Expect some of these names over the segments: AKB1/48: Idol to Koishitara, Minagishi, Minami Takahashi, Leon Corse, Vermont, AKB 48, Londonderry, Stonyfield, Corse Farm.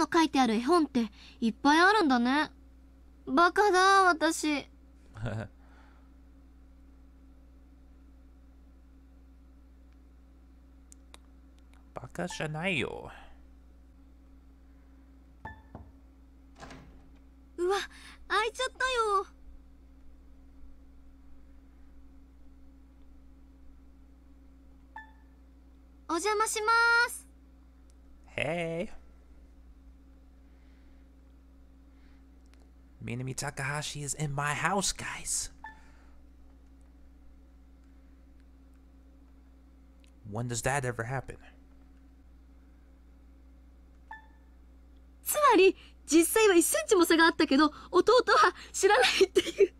の書いてある絵本っていっぱいあるんだね。バカだ私。バカじゃないよ。うわ、開いちゃったよ。お邪魔します。Hey. Minami Takahashi is in my house, guys. When does that ever happen? つまり実際は1センチも差があったけど、弟は知らないっていう。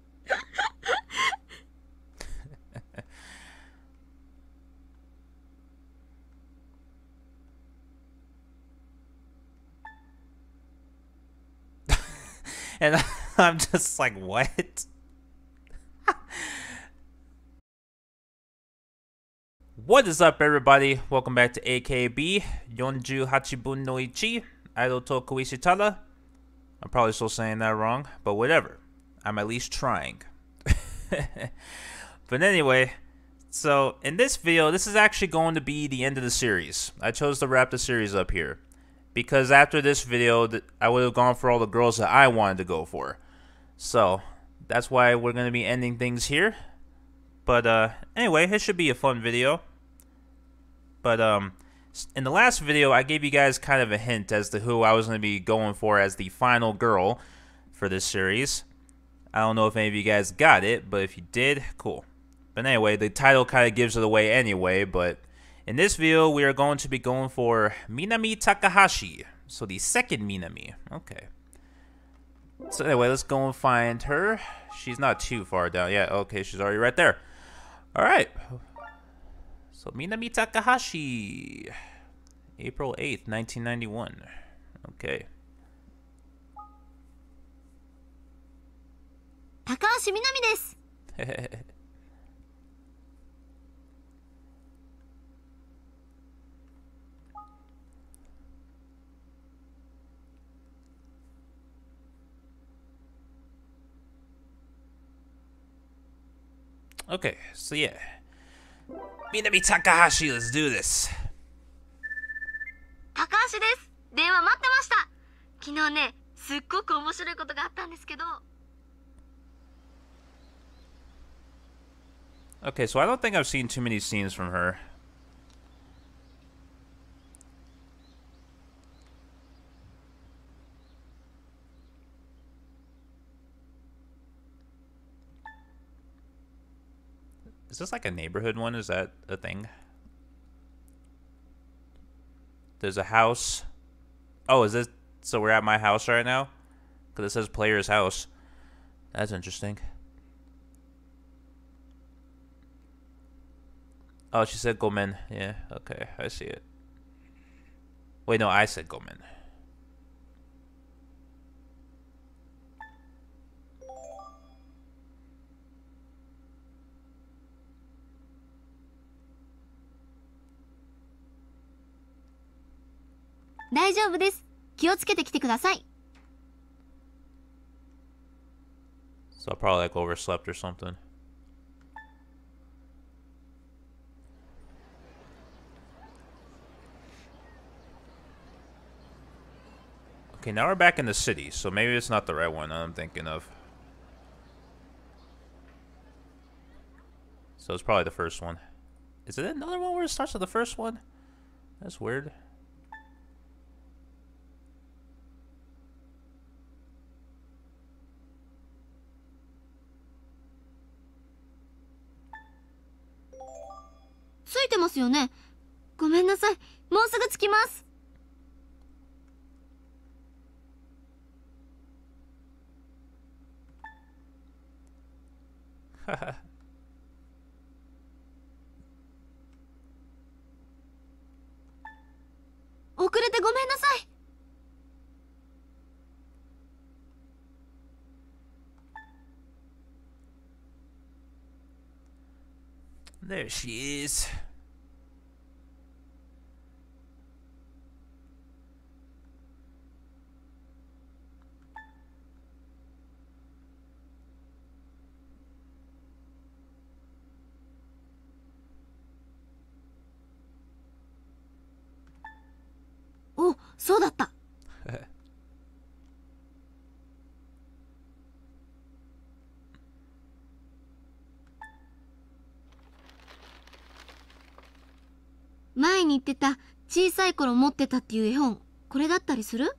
And I'm just like, what? What is up, everybody? Welcome back to AKB 48の1, Idol to Koishitara. I'm probably still saying that wrong, but whatever. I'm at least trying. But anyway, so in this video, this is actually going to be the end of the series. I chose to wrap the series up here. Because after this video, I would have gone for all the girls that I wanted to go for. So, that's why we're going to be ending things here. But, anyway, it should be a fun video. But, in the last video, I gave you guys kind of a hint as to who I was going to be going for as the final girl for this series. I don't know if any of you guys got it, but if you did, cool. But anyway, the title kind of gives it away anyway, but... In this video, we are going to be going for Minami Takahashi. So the second Minami. Okay. So anyway, let's go and find her. She's not too far down yet. Okay, she's already right there. Alright. So Minami Takahashi. April 8th, 1991. Okay. Takahashi Minami desu. Okay, so yeah. Minami Takahashi, let's do this. Takahashi desu. 電話待ってました。昨日ね、すっごく面白いことがあったんですけど。Okay, so I don't think I've seen too many scenes from her. Is this like a neighborhood one? Is that a thing? There's a house. Oh, is this... So we're at my house right now? Because it says player's house. That's interesting. Oh, she said Gomen. Yeah, okay. I see it. Wait, no, I said Gomen. So I probably like overslept or something. Okay, now we're back in the city, so maybe it's not the right one I'm thinking of. So it's probably the first one. Is it another one where it starts with the first one? That's weird. There she is. そうだった。前に言ってた小さい頃持ってたっていう絵本、これだったりする？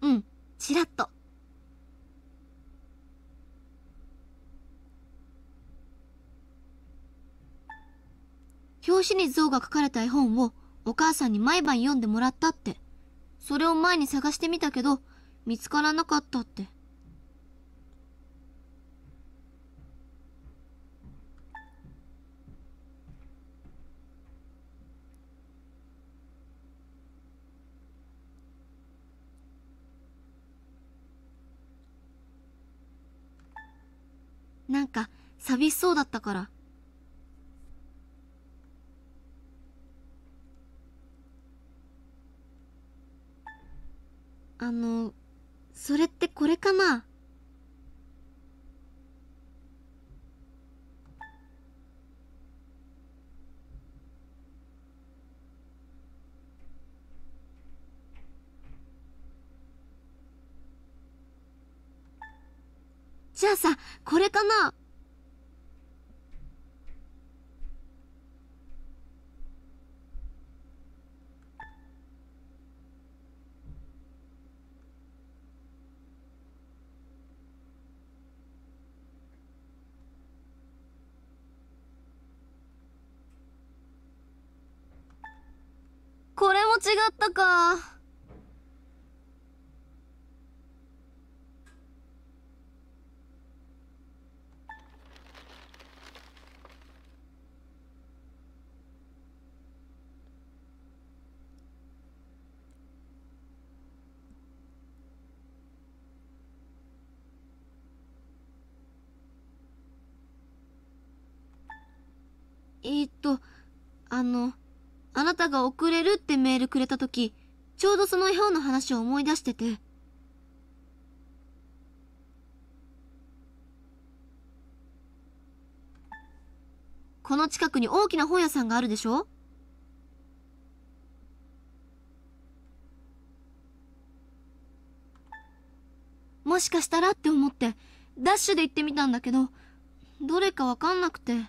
うん、ちらっと。表紙に像が描かれた絵本をお母さんに毎晩読んでもらったって。それを前に探してみたけど見つからなかったって。なんか寂しそうだったから。それってこれかな？じゃあさ、これかな？違ったか。あなたが遅れるってメールくれた時、ちょうどその絵本の話を思い出してて。この近くに大きな本屋さんがあるでしょ？もしかしたらって思ってダッシュで行ってみたんだけど、どれかわかんなくて。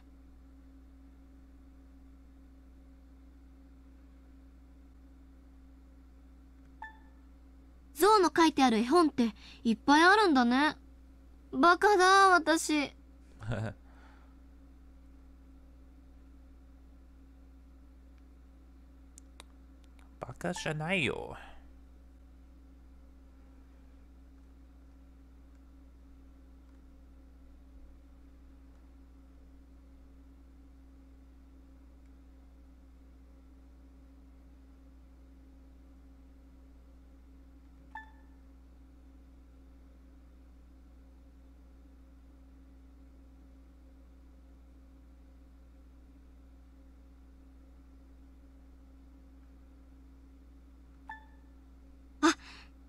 象の書いてある絵本っていっぱいあるんだね。バカだ私。バカじゃないよ。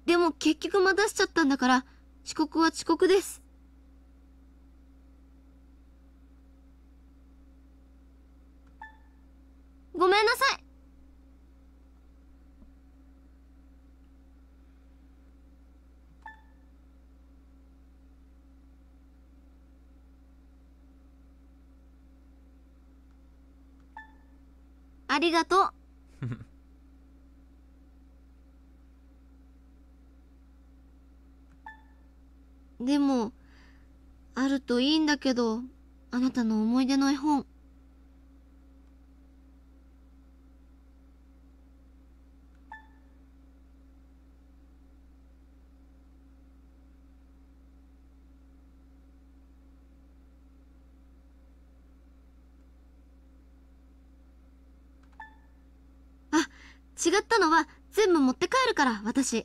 でも結局まだしちゃったんだから遅刻は遅刻です。ごめんなさい。ありがとう。でもあるといいんだけど、あなたの思い出の絵本。あ、違ったのは全部持って帰るから私。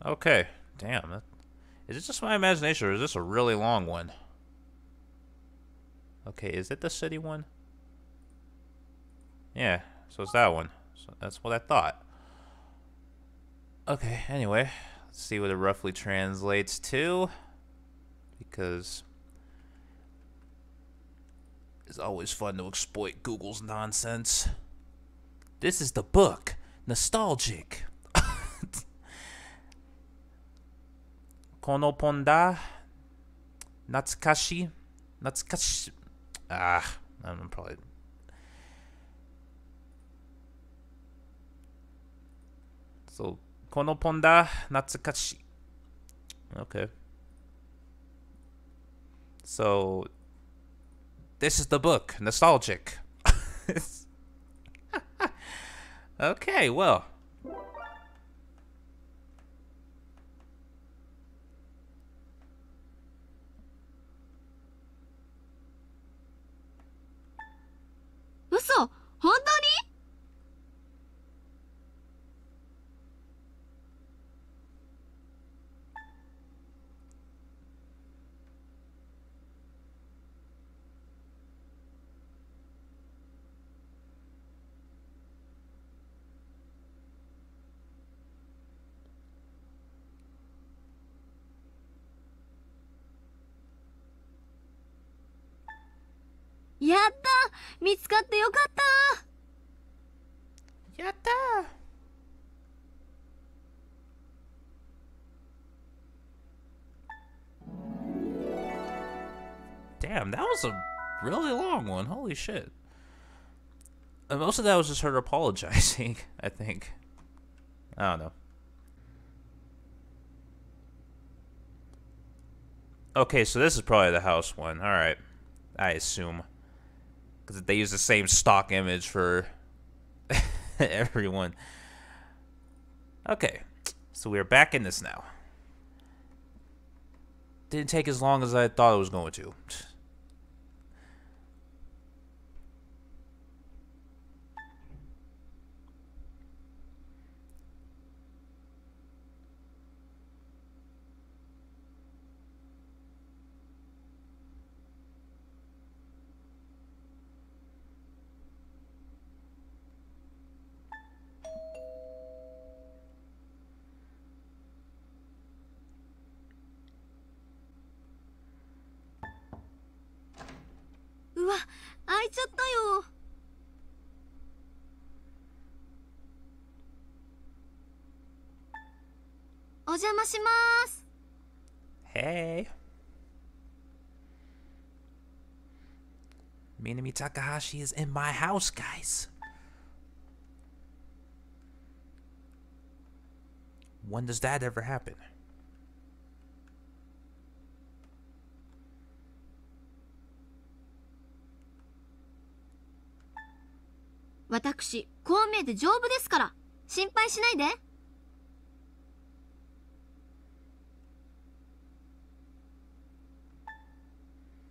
Okay, damn. Is it just my imagination or is this a really long one? Okay, is it the city one? Yeah, so it's that one. So that's what I thought. Okay, anyway, let's see what it roughly translates to, because it's always fun to exploit Google's nonsense. This is the book. Nostalgic. Kono Ponda Natsukashi. Natsukashi. Ah, I'm probably. So, Kono Ponda Natsukashi. Okay. So, this is the book. Nostalgic. Okay, well. Uso, hontou ni? Yatta! Mitsukatte yokatta! Yatta! Damn, that was a really long one. Holy shit. And most of that was just her apologizing, I think. I don't know. Okay, so this is probably the house one. Alright. I assume. Because they use the same stock image for everyone. Okay, so we're back in this now. Didn't take as long as I thought it was going to. Hey. Minami Takahashi is in my house, guys. When does that ever happen? Watakushi,こう見えて丈夫ですから、心配しないで。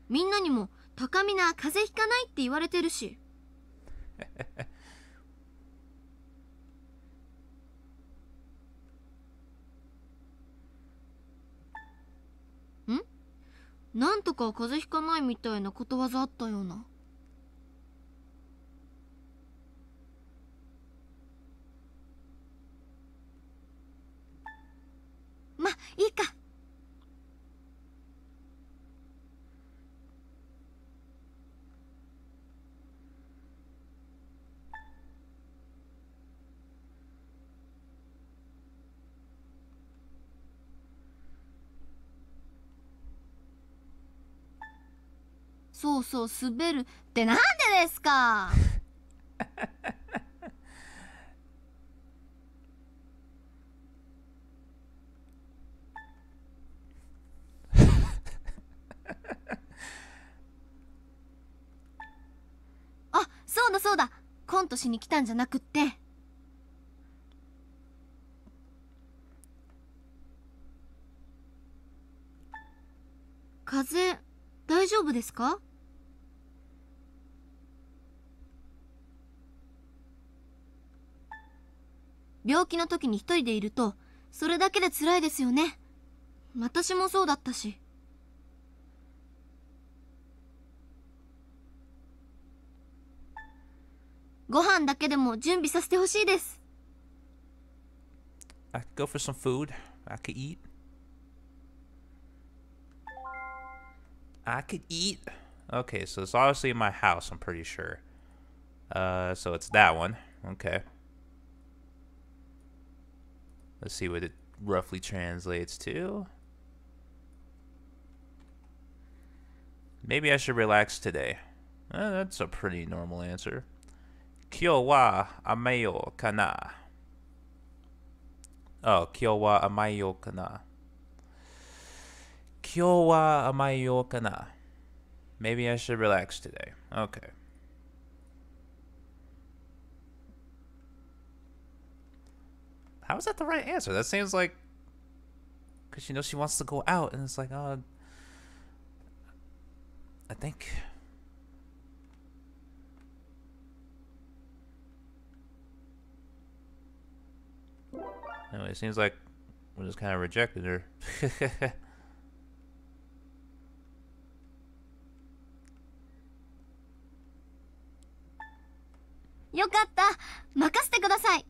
みんなにも高見な風邪ひかないって言われてるし。ん？なんとか風邪ひかないみたいなことわざあったような。ま、いいか。 そうそう、滑るってなんでですか。あ、そうだそうだ。コントしに来たんじゃなくって。 風、大丈夫ですか？ 病気の時に一人でいるとそれだけで辛いですよね。私もそうだったし。ご飯だけでも準備させてほしいです。 I could go for some food. I could eat. I could eat. Okay, so it's obviously in my house, I'm pretty sure. So it's that one. Okay. Let's see what it roughly translates to. Maybe I should relax today. That's a pretty normal answer. Kyo wa amayo kana. Oh, kyo wa amayo kana. Kyo wa amayo kana. Maybe I should relax today. Okay. How is that the right answer? That seems like... Because, you know, she wants to go out, and it's like, oh... I think... Anyway, it seems like we just kind of rejected her. Yokatta! Makasete kudasai!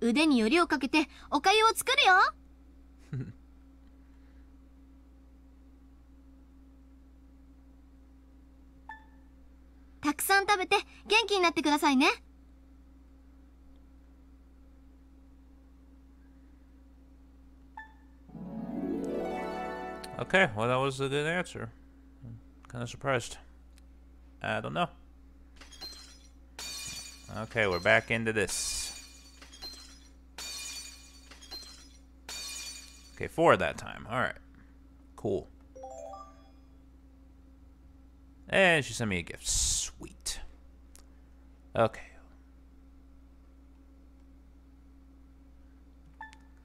Ude ni yori o kakete okayu o tsukuru yo! Takusan tabete genki ni natte kudasai ne! Okay, well, that was a good answer. I'm kind of surprised. I don't know. Okay, we're back into this. Okay, 4 that time. Alright. Cool. And she sent me a gift. Sweet. Okay.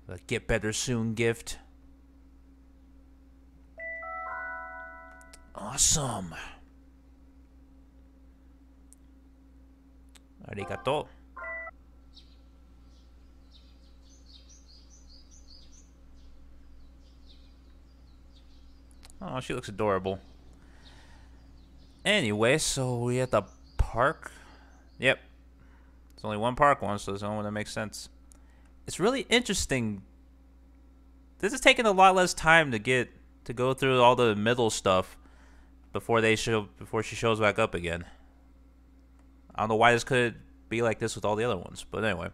The get better soon gift. Awesome. Arigato. Oh, she looks adorable. Anyway, so we at the park. Yep. It's only one park one, so there's only one that makes sense. It's really interesting. This is taking a lot less time to get to go through all the middle stuff before she shows back up again. I don't know why this could be like this with all the other ones, but anyway.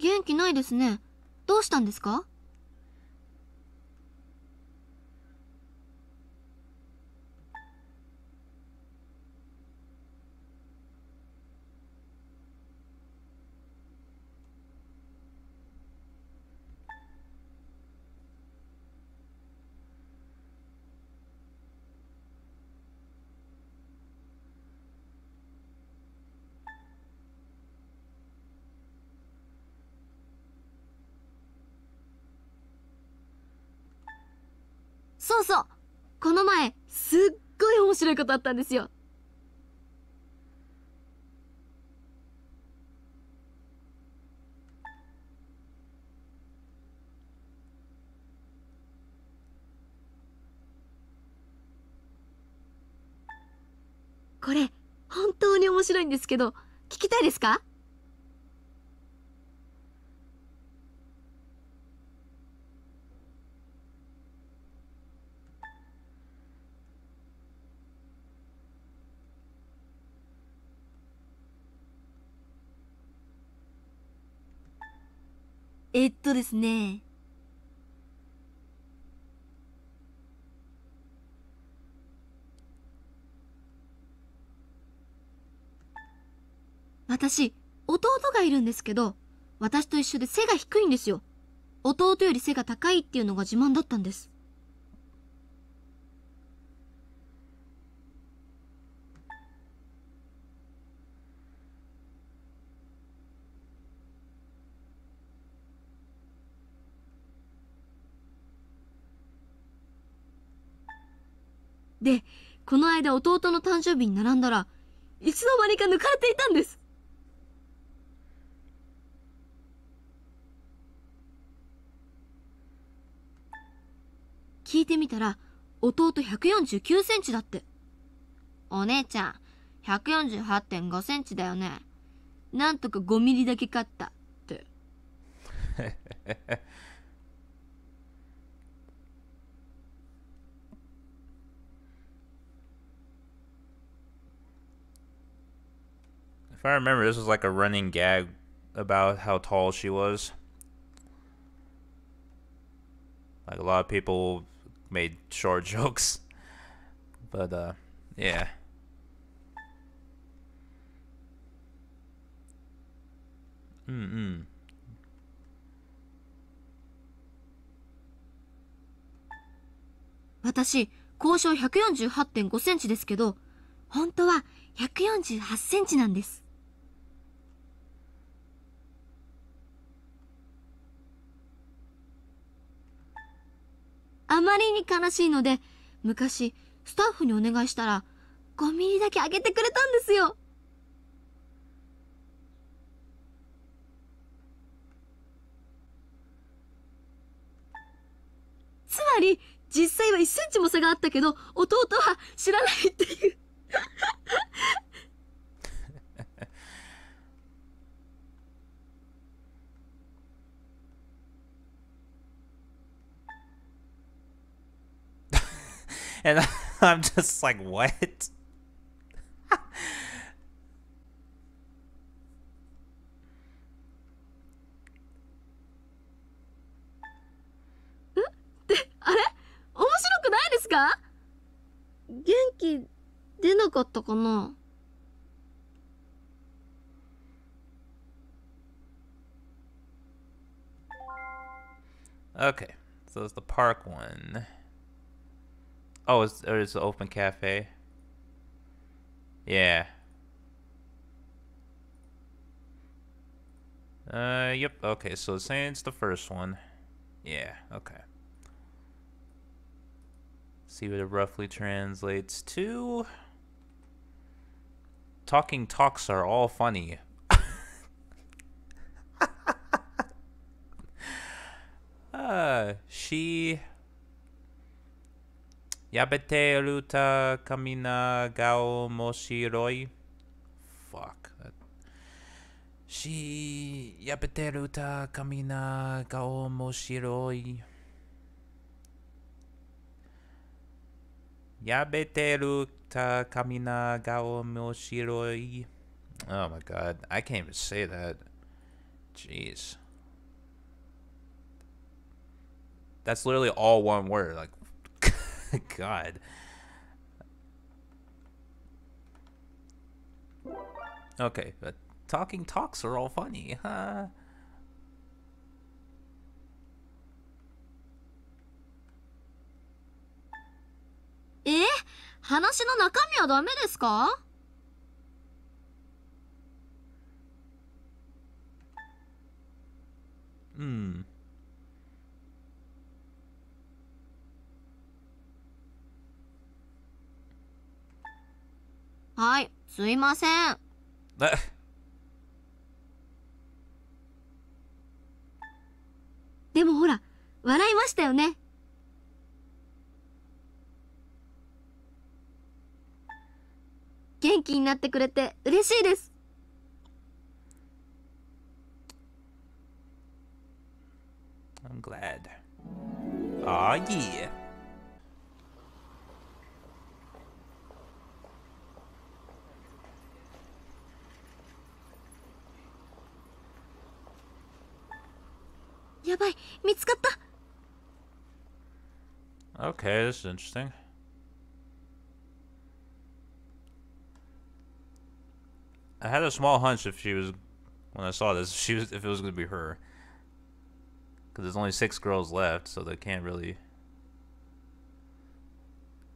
Genki nai desu ne. Dou shitan desu ka? So, この前すっごい面白いことあったんですよ。これ本当に面白いんですけど、聞きたいですか？ ですね。私、弟がいるんですけど、私と一緒で背が低いんですよ。弟より背が高いっていうのが自慢だったんです。で、この間弟の誕生日に並んだら、いつの間にか抜かれていたんです。いてみたら弟149センチだって。お姉ちゃん 148.5 センチだよね。なんとか5ミリだけ勝ったって。If I remember, this was like a running gag about how tall she was. Like a lot of people made short jokes. But yeah.私、高渉 148.5 センチですけど、本当は148センチなんです。あまりに悲しいので、昔スタッフにお願いしたら5ミリだけ上げてくれたんですよ。つまり実際は1センチも差があったけど、弟は知らないっていう。And I'm just like, what? Okay, so it's the park one. Oh, it's the open cafe. Yeah. Yep. Okay, so it's saying it's the first one. Yeah. Okay. See what it roughly translates to. Talking talks are all funny. She. Yabete ruta kamina gao moshiroi. Fuck. She yabete ruta kamina gao moshiroi. Yabete ruta kamina gao moshiroi. Oh my god, I can't even say that. Jeez. That's literally all one word, like God. Okay, but talking talks are all funny, huh? Eh? 話の中身はダメですか? Hmm. Hi, すいません。でもほら、笑いましたよね。元気になってくれて嬉しいです。I'm glad. Ah, yeah. Okay, this is interesting. I had a small hunch if she was, when I saw this, if it was going to be her, because there's only 6 girls left, so there can't really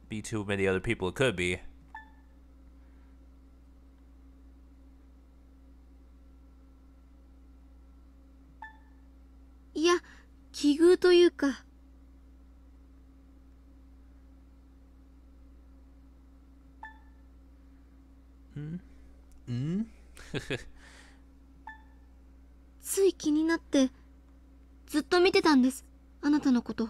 be too many other people. It could be. Yeah, 奇遇というか。つい気になってずっと見てたんです、あなたのこと。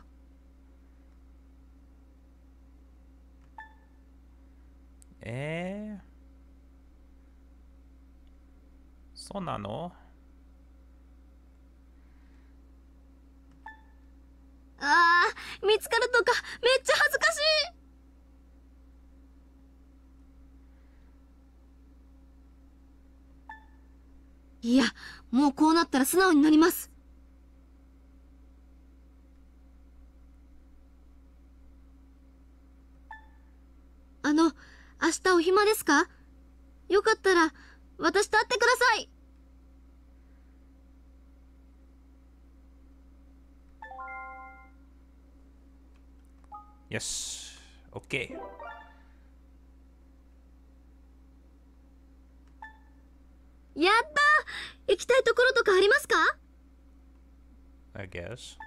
そうなの？ああ、見つかるとかめっちゃ恥ずかしい。いや、もうこうなったら素直になります。明日お暇ですか？よかったら私と会ってください。よし、OK。やった！行きたいところとかありますか？ I guess.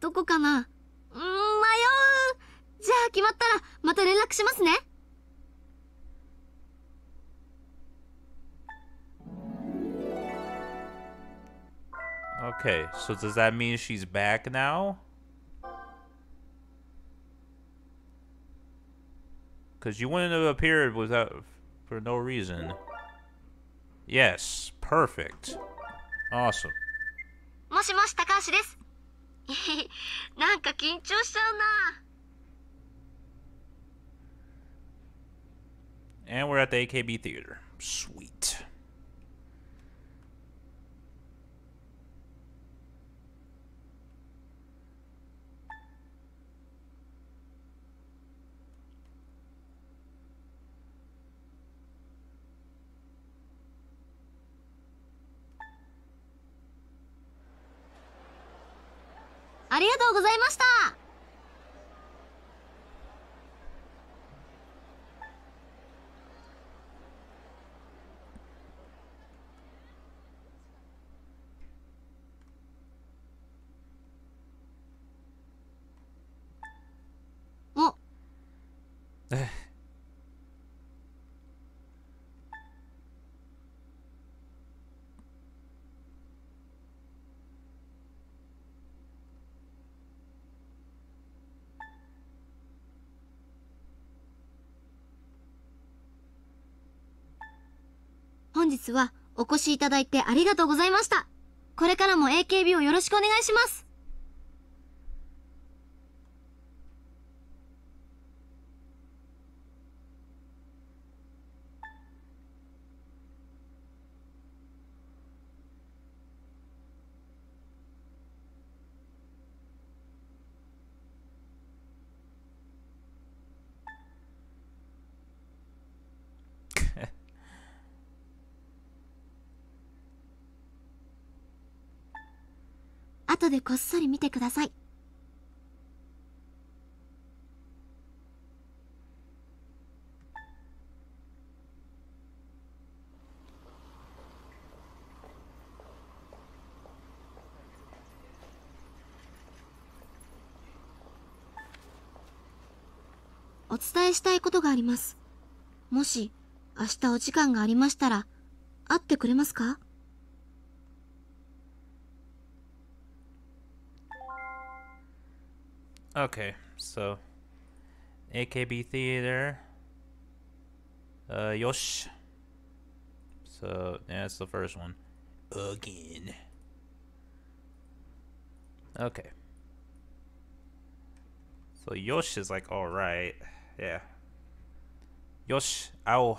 どこかな？迷う。じゃあ決まったらまた連絡しますね。Okay, so does that mean she's back now? Because you wouldn't have appeared without for no reason. Yes, perfect. Awesome. もしもし、高橋です。なんか緊張しちゃうな。 And we're at the AKB theater. Sweet. ありがとうございました。お。本日はお越しいただいてありがとうございました。これからも AKB をよろしくお願いします。後でこっそり見てください。お伝えしたいことがあります。もし明日お時間がありましたら会ってくれますか？Okay, so AKB Theater, Yosh. So, yeah, that's the first one. Again. Okay. So Yosh is like, alright. Yeah. Yosh, ow.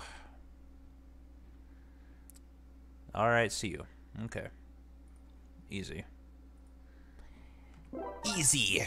Alright, see you. Okay. Easy. Easy.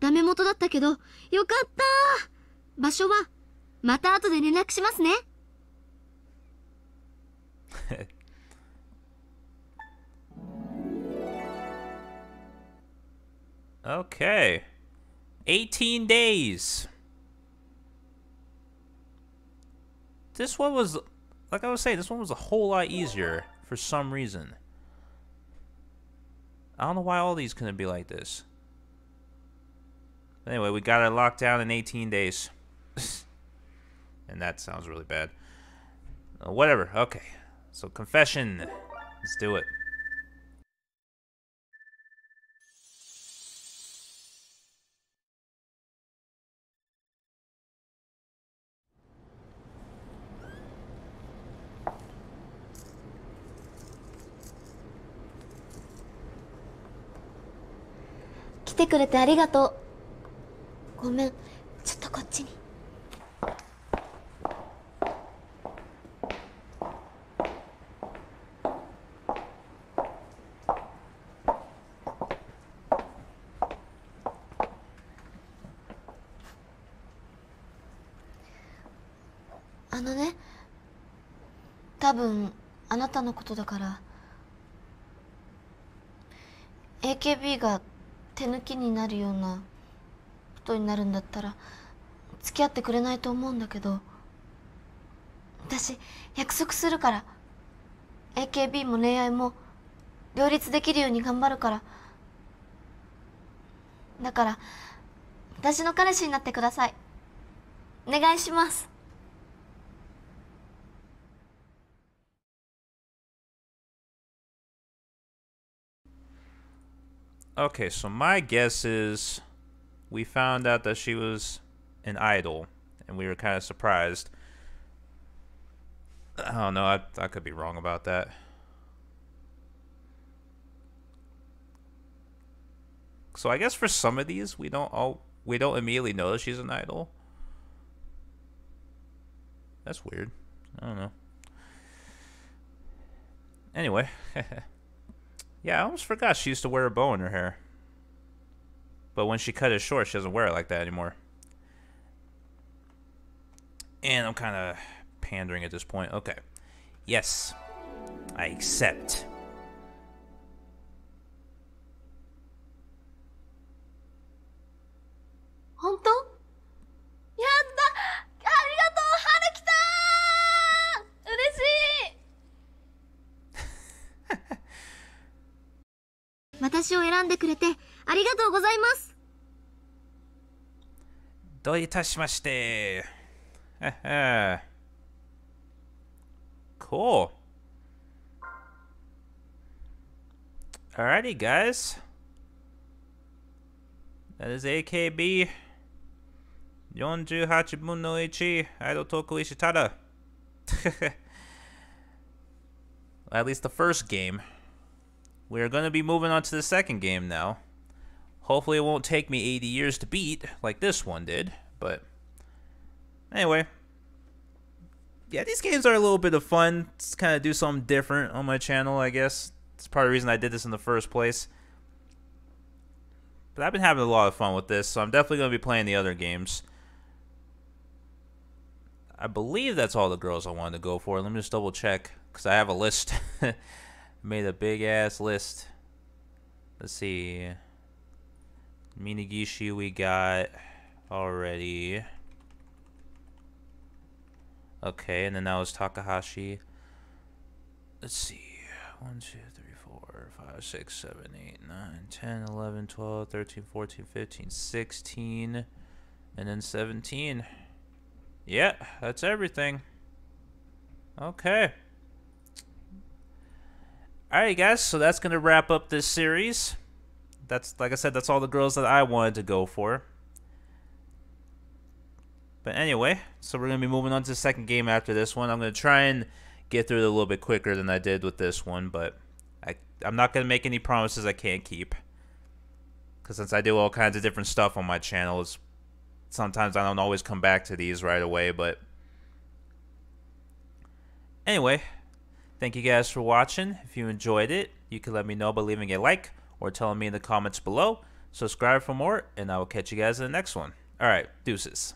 ダメ元だったけどよかった。場所はまた後で連絡しますね。Okay. 18 days. This one was, like I was saying, this one was a whole lot easier for some reason. I don't know why all these couldn't be like this. Anyway, we got it locked down in 18 days. And that sounds really bad. Whatever, okay. So confession. Let's do it.来てくれてありがとう。ごめん、ちょっとこっちに。あのね、多分あなたのことだから AKB が 手抜きになるようなことになるんだったら付き合ってくれないと思うんだけど、私約束するから AKB も恋愛も両立できるように頑張るから、だから私の彼氏になってください。お願いします。 Okay, so my guess is we found out that she was an idol, and we were kind of surprised. I don't know, I could be wrong about that. So I guess for some of these, we don't immediately know that she's an idol. That's weird. I don't know. Anyway. Yeah, I almost forgot she used to wear a bow in her hair. But when she cut it short, she doesn't wear it like that anymore. And I'm kind of pandering at this point. Okay. Yes. I accept. Honto? Yatta! Arigato, Haruki-san! Ureshii! 私を選んでくれてありがとうございます。どういたしまして。Cool. Alrighty, guys. That is AKB 48分の1 Idol to Koishitara. At least the first game. We're going to be moving on to the second game now. Hopefully it won't take me 80 years to beat, like this one did, but... Anyway. Yeah, these games are a little bit of fun. It's kind of do something different on my channel, I guess. It's part of the reason I did this in the first place. But I've been having a lot of fun with this, so I'm definitely going to be playing the other games. I believe that's all the girls I wanted to go for. Let me just double check, because I have a list. Made a big ass list. Let's see. Minagishi we got already. Okay, and then that was Takahashi. Let's see. 1, 2, 3, 4, 5, 6, 7, 8, 9, 10, 11, 12, 13, 14, 15, 16, and then 17. Yeah, that's everything. Okay. Alright guys, so that's going to wrap up this series. That's, like I said, that's all the girls that I wanted to go for. But anyway, so we're going to be moving on to the second game after this one. I'm going to try and get through it a little bit quicker than I did with this one, but I'm not going to make any promises I can't keep. Because since I do all kinds of different stuff on my channel, sometimes I don't always come back to these right away, but... Anyway... Thank you guys for watching. If you enjoyed it, you can let me know by leaving a like or telling me in the comments below. Subscribe for more, and I will catch you guys in the next one. All right, deuces.